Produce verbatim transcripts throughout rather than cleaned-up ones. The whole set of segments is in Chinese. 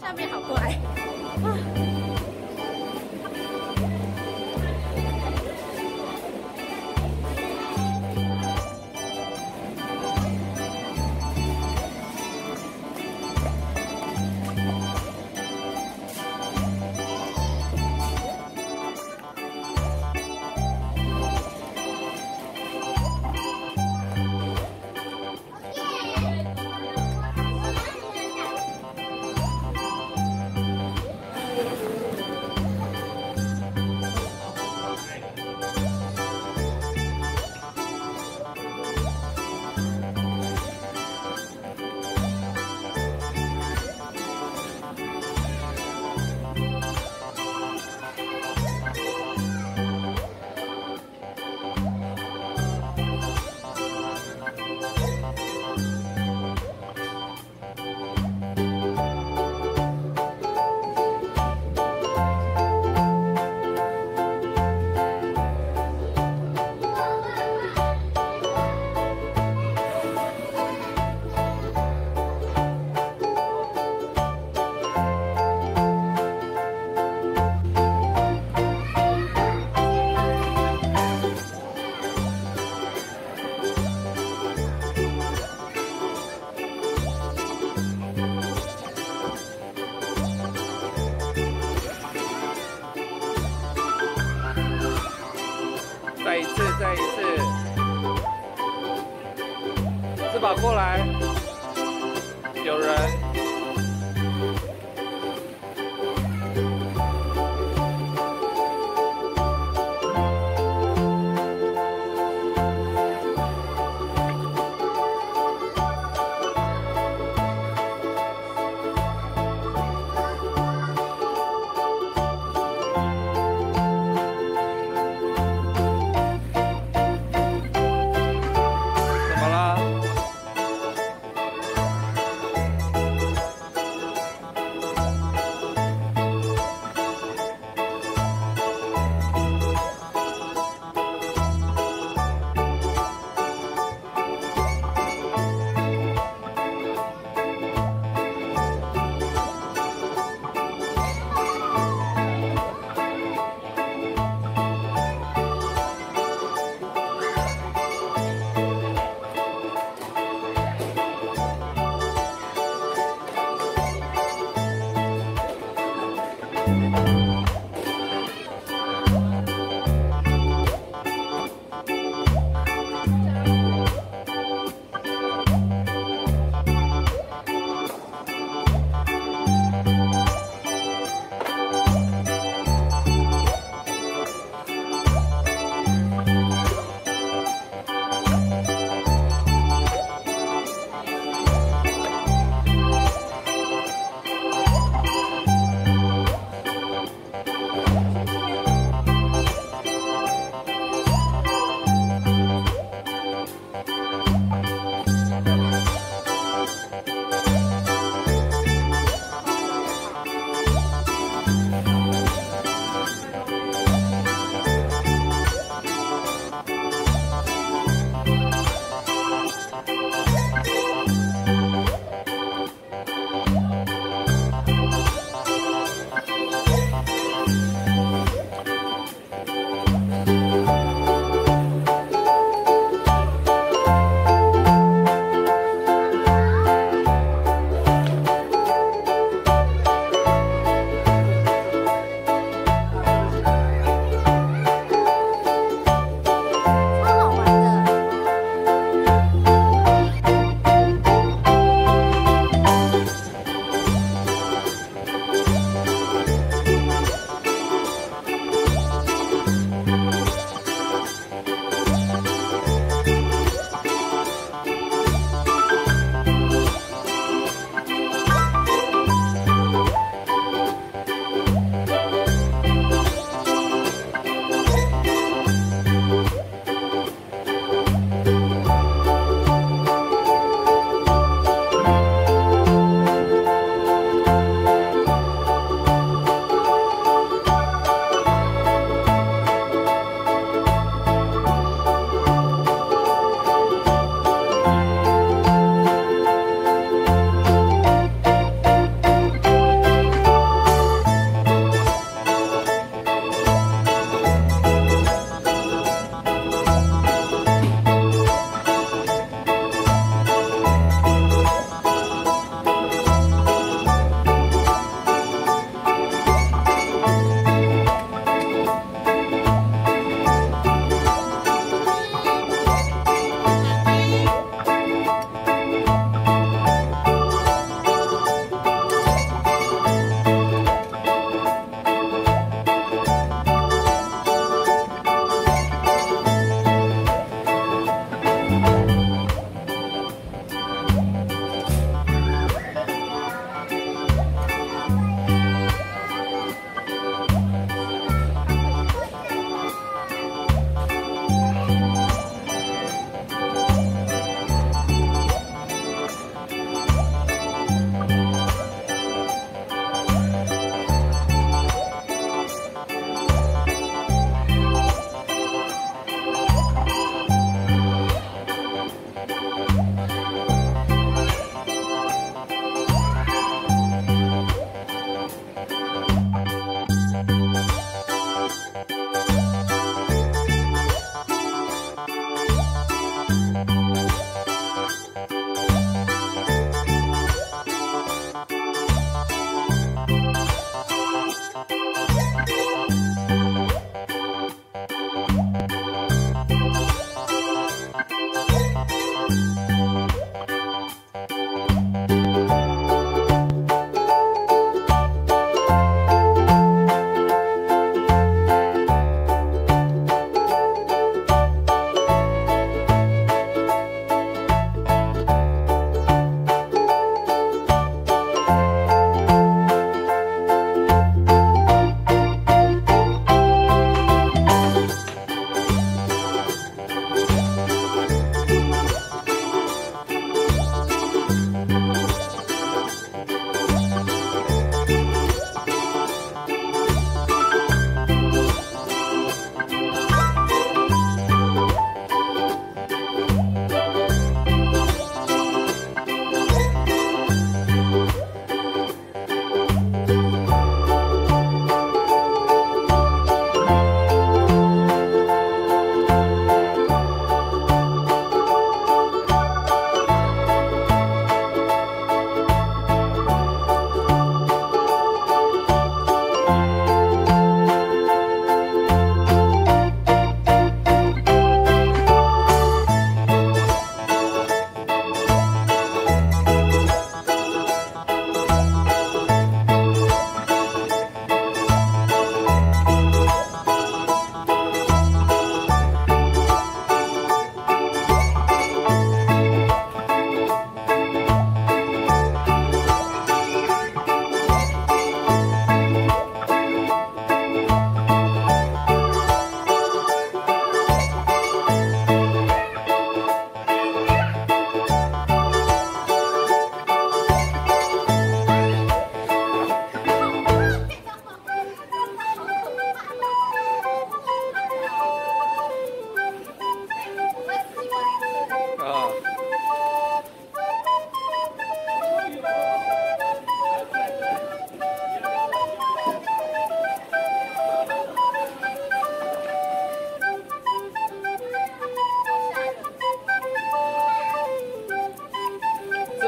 下面好乖。再一次，再一次，吃饱过来，有人。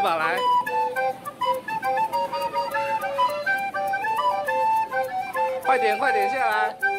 膀来。 快点，快点下来！